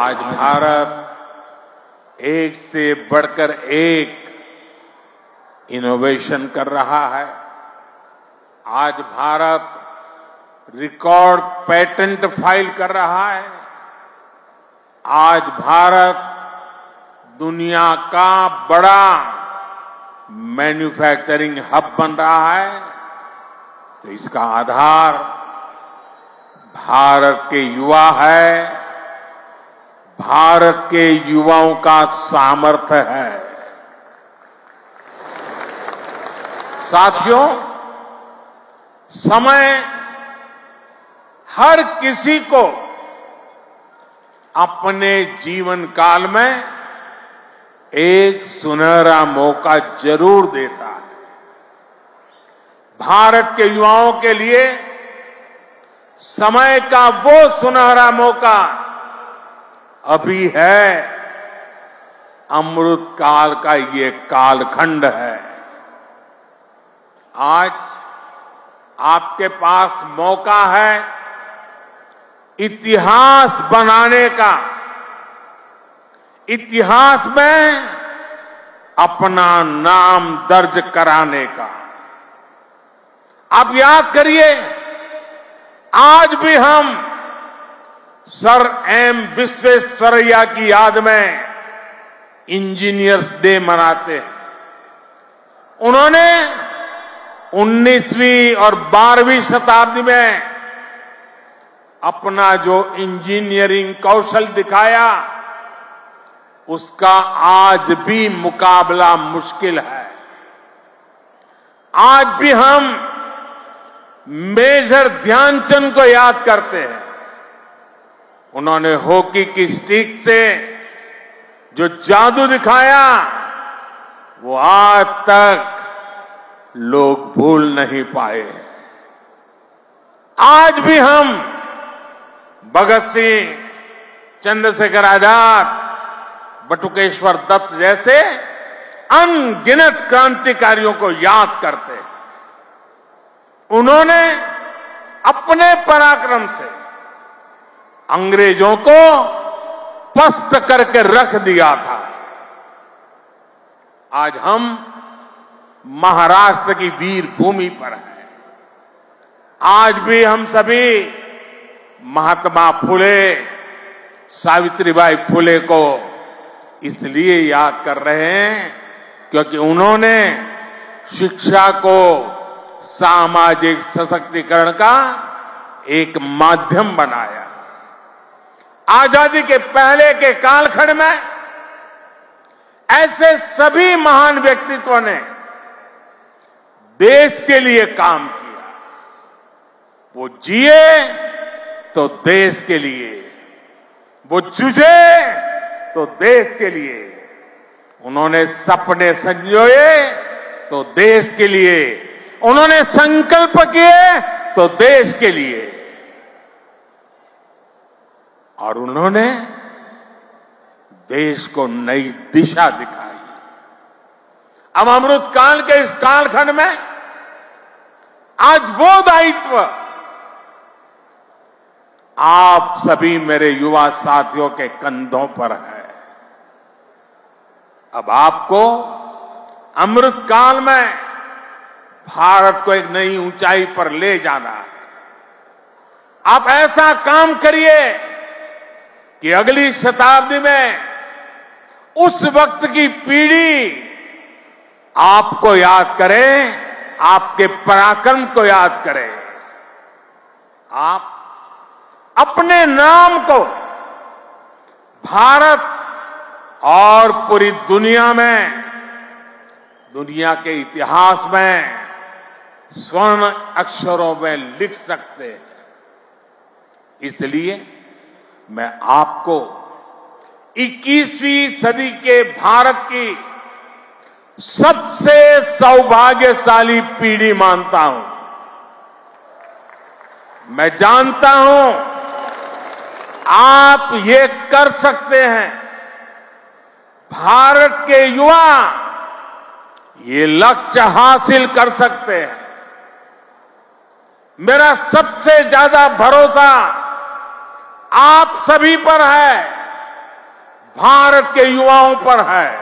आज भारत एक से बढ़कर एक इनोवेशन कर रहा है। आज भारत रिकॉर्ड पेटेंट फाइल कर रहा है। आज भारत दुनिया का बड़ा मैन्युफैक्चरिंग हब बन रहा है। तो इसका आधार भारत के युवा है, भारत के युवाओं का सामर्थ्य है। साथियों, समय हर किसी को अपने जीवन काल में एक सुनहरा मौका जरूर देता है। भारत के युवाओं के लिए समय का वो सुनहरा मौका अभी है। अमृत काल का ये कालखंड है। आज आपके पास मौका है इतिहास बनाने का, इतिहास में अपना नाम दर्ज कराने का। आप याद करिए, आज भी हम सर एम विश्वेश्वरैया की याद में इंजीनियर्स डे मनाते हैं। उन्होंने 19वीं और 12वीं शताब्दी में अपना जो इंजीनियरिंग कौशल दिखाया, उसका आज भी मुकाबला मुश्किल है। आज भी हम मेजर ध्यानचंद को याद करते हैं। उन्होंने हॉकी की स्टिक से जो जादू दिखाया, वो आज तक लोग भूल नहीं पाए। आज भी हम भगत सिंह, चंद्रशेखर आजाद, बटुकेश्वर दत्त जैसे अनगिनत क्रांतिकारियों को याद करते हैं। उन्होंने अपने पराक्रम से अंग्रेजों को पस्त करके रख दिया था। आज हम महाराष्ट्र की वीर भूमि पर हैं। आज भी हम सभी महात्मा फुले, सावित्रीबाई फुले को इसलिए याद कर रहे हैं क्योंकि उन्होंने शिक्षा को सामाजिक सशक्तिकरण का एक माध्यम बनाया। आजादी के पहले के कालखंड में ऐसे सभी महान व्यक्तित्वों ने देश के लिए काम किया। वो जिए तो देश के लिए, वो जूझे तो देश के लिए, उन्होंने सपने संजोए तो देश के लिए, उन्होंने संकल्प किए तो देश के लिए, और उन्होंने देश को नई दिशा दिखाई। अब अमृत काल के इस कालखंड में आज वो दायित्व आप सभी मेरे युवा साथियों के कंधों पर है। अब आपको अमृत काल में भारत को एक नई ऊंचाई पर ले जाना है। आप ऐसा काम करिए कि अगली शताब्दी में उस वक्त की पीढ़ी आपको याद करे, आपके पराक्रम को याद करे। आप अपने नाम को भारत और पूरी दुनिया में, दुनिया के इतिहास में स्वर्ण अक्षरों में लिख सकते हैं। इसलिए मैं आपको 21वीं सदी के भारत की सबसे सौभाग्यशाली पीढ़ी मानता हूं। मैं जानता हूं आप ये कर सकते हैं। भारत के युवा ये लक्ष्य हासिल कर सकते हैं। मेरा सबसे ज्यादा भरोसा आप सभी पर है। भारत के युवाओं पर है।